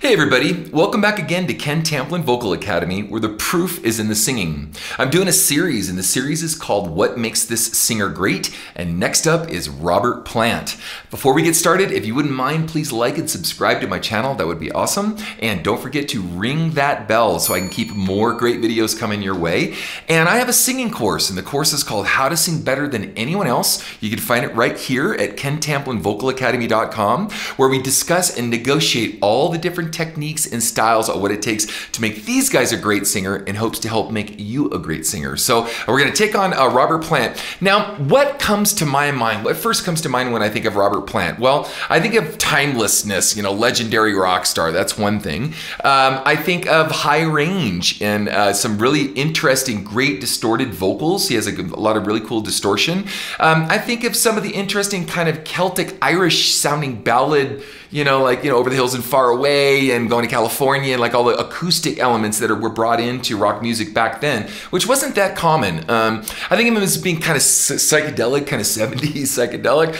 Hey everybody, welcome back again to Ken Tamplin Vocal Academy, where the proof is in the singing. I'm doing a series, and the series is called What Makes This Singer Great, and next up is Robert Plant. Before we get started, if you wouldn't mind, please like and subscribe to my channel, that would be awesome. And don't forget to ring that bell so I can keep more great videos coming your way. And I have a singing course, and the course is called How to Sing Better Than Anyone Else. You can find it right here at KenTamplinVocalAcademy.com, where we discuss and negotiate all the different techniques and styles of what it takes to make these guys a great singer in hopes to help make you a great singer. So we're going to take on Robert Plant. Now, what comes to my mind? What first comes to mind when I think of Robert Plant? Well, I think of timelessness, you know, legendary rock star. That's one thing. I think of high range and some really interesting, great distorted vocals. He has a lot of really cool distortion. I think of some of the interesting kind of Celtic Irish sounding ballad, you know, like, you know, Over the Hills and Far Away, and Going to California, and like all the acoustic elements that were brought into rock music back then, which wasn't that common. I think of him as being kind of psychedelic, kind of 70s psychedelic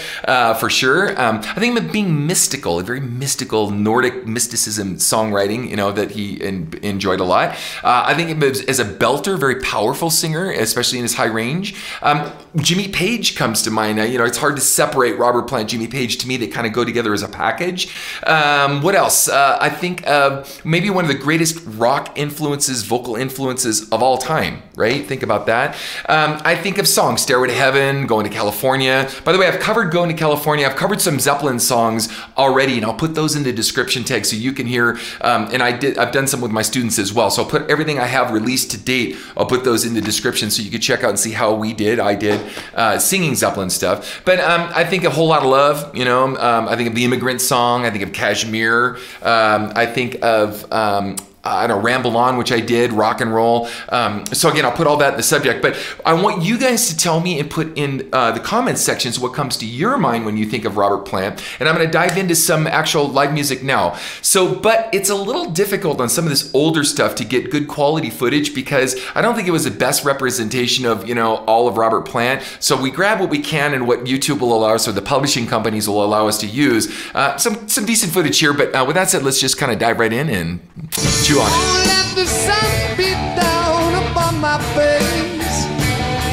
for sure. I think of him being mystical, a very mystical Nordic mysticism songwriting, you know, that he enjoyed a lot. I think of him as a belter, very powerful singer, especially in his high range. Jimmy Page comes to mind. You know, it's hard to separate Robert Plant, Jimmy Page. To me, they kind of go together as a package. What else? I think of maybe one of the greatest rock influences, vocal influences of all time, right? Think about that. I think of songs, Stairway to Heaven, Going to California. By the way, I've covered Going to California. I've covered some Zeppelin songs already, and I'll put those in the description tag so you can hear, and I've done some with my students as well. So I'll put everything I have released to date, I'll put those in the description so you can check out and see how I did singing Zeppelin stuff. But I think A Whole Lot of Love, you know, I think of the Immigrant Song, I think of Kashmir, I think of I don't know, Ramble On, which I did, Rock and Roll. So again, I'll put all that in the subject, but I want you guys to tell me and put in the comments sections what comes to your mind when you think of Robert Plant, and I'm gonna dive into some actual live music now. So, but it's a little difficult on some of this older stuff to get good quality footage because I don't think it was the best representation of, you know, all of Robert Plant. So we grab what we can and what YouTube will allow us, or the publishing companies will allow us to use. Some decent footage here, but with that said, let's just kind of dive right in and chew on it. Oh, let the sun beat down upon my face,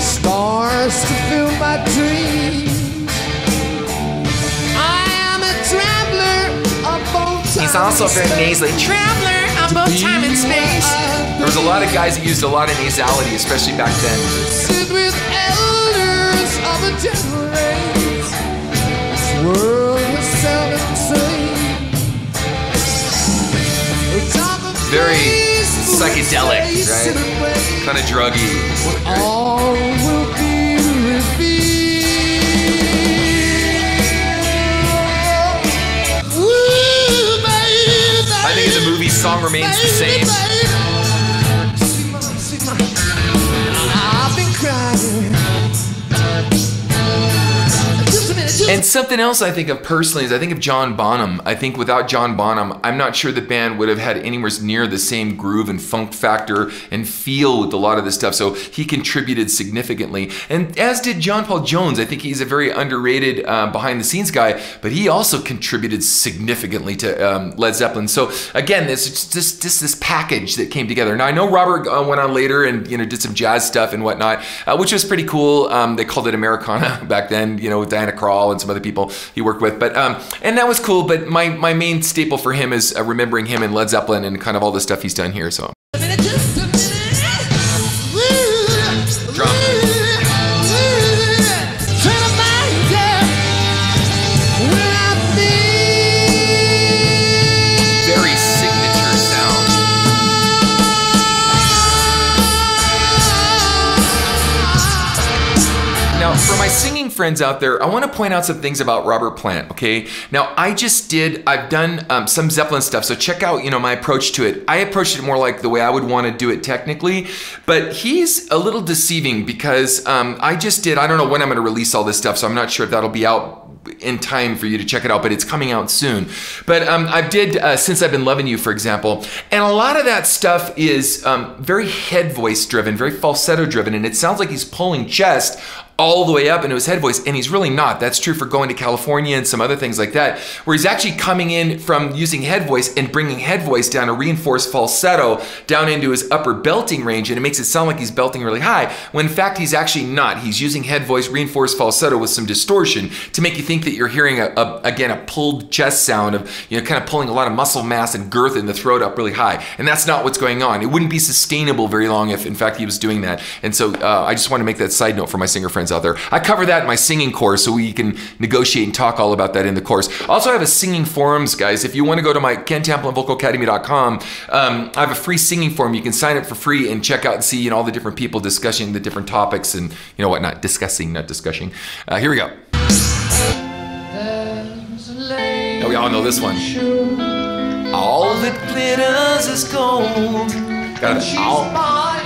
stars to fill my dreams. I am a traveler of both time and space. He's also very nasally. Traveler of both time and space. There was a lot of guys that used a lot of nasality, especially back then. Sit with elders of a generation. This world is seldom seen. Very psychedelic, right? Kind of druggy. Right? All will be revealed. Ooh, baby, I think the movie Song Remains the Same. I've been crying. Just a minute, and something else I think of personally is I think of John Bonham. I think without John Bonham, I'm not sure the band would have had anywhere near the same groove and funk factor and feel with a lot of this stuff. So he contributed significantly. And as did John Paul Jones. I think he's a very underrated behind the scenes guy, but he also contributed significantly to Led Zeppelin. So again, it's just this package that came together. Now I know Robert went on later and, you know, did some jazz stuff and whatnot, which was pretty cool. They called it Americana back then, you know, with Diana Krall and some other people he worked with, but and that was cool. But my main staple for him is remembering him and Led Zeppelin and kind of all the stuff he's done here. So drum. Very signature sound. Now for my singing friends out there, I want to point out some things about Robert Plant, okay? Now, I've done some Zeppelin stuff, so check out, you know, my approach to it. I approached it more like the way I would want to do it technically, but he's a little deceiving because I don't know when I'm going to release all this stuff, so I'm not sure if that'll be out in time for you to check it out, but it's coming out soon. But I did Since I've Been Loving You, for example, and a lot of that stuff is very head voice driven, very falsetto driven, and it sounds like he's pulling chest all the way up into his head voice, and he's really not. That's true for Going to California and some other things like that, where he's actually coming in from using head voice and bringing head voice down to reinforce falsetto down into his upper belting range, and it makes it sound like he's belting really high, when in fact he's actually not. He's using head voice, reinforced falsetto with some distortion to make you think that you're hearing again, a pulled chest sound of, you know, kind of pulling a lot of muscle mass and girth in the throat up really high. And that's not what's going on. It wouldn't be sustainable very long if in fact he was doing that. And so I just want to make that side note for my singer friends out there. I cover that in my singing course, so we can negotiate and talk all about that in the course. Also, I have a singing forums, guys. If you want to go to my KenTamplinVocalAcademy.com, I have a free singing forum. You can sign up for free and check out and see, you know, all the different people discussing the different topics and, you know, whatnot. Discussing, not discussing. Here we go. Now we all know this one. All that glitters is gold. Got it. All buying.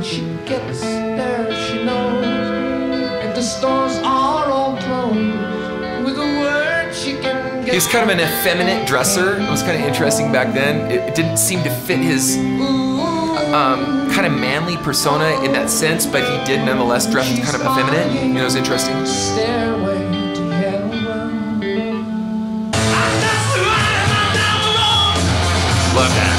She gets there, she knows, and the stores are all closed. With a word she can get. He was kind of an effeminate dresser. It was kind of interesting back then. It didn't seem to fit his kind of manly persona in that sense, but he did nonetheless dress kind of effeminate. You know, it was interesting. Stairway to Heaven. Love that.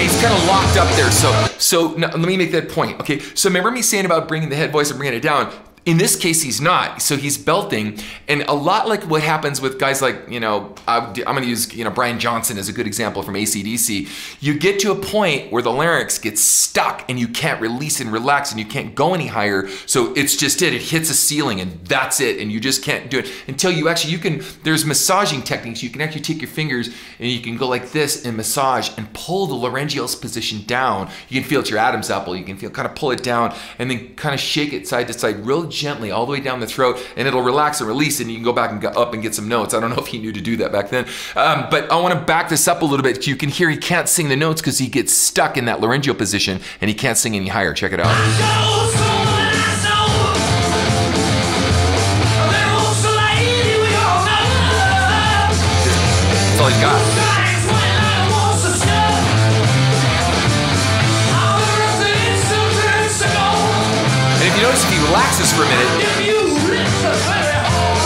He's kind of locked up there, so now, let me make that point, okay? So remember me saying about bringing the head voice and bringing it down? In this case, he's not, so he's belting, and a lot like what happens with guys like, you know, I'm gonna use, you know, Brian Johnson as a good example from AC/DC. You get to a point where the larynx gets stuck and you can't release and relax and you can't go any higher, so it's just it hits a ceiling and that's it, and you just can't do it until you actually, there's massaging techniques, you can actually take your fingers and you can go like this and massage and pull the laryngeal's position down. You can feel it's your Adam's apple, you can feel, kind of pull it down and then kind of shake it side to side real gently all the way down the throat, and it'll relax and release, and you can go back and go up and get some notes. I don't know if he knew to do that back then, but I want to back this up a little bit. You can hear he can't sing the notes because he gets stuck in that laryngeal position and he can't sing any higher. Check it out. That's all he's got. Notice if he relaxes for a minute,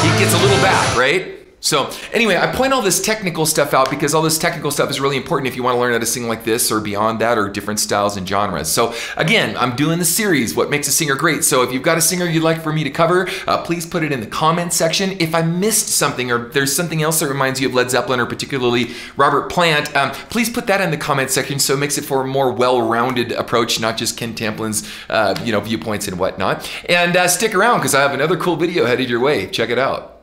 he gets a little back, right? So anyway, I point all this technical stuff out because all this technical stuff is really important if you want to learn how to sing like this or beyond that or different styles and genres. So again, I'm doing the series, What Makes a Singer Great. So if you've got a singer you'd like for me to cover, please put it in the comment section. If I missed something or there's something else that reminds you of Led Zeppelin or particularly Robert Plant, please put that in the comment section so it makes it for a more well-rounded approach, not just Ken Tamplin's viewpoints and whatnot. And stick around because I have another cool video headed your way. Check it out.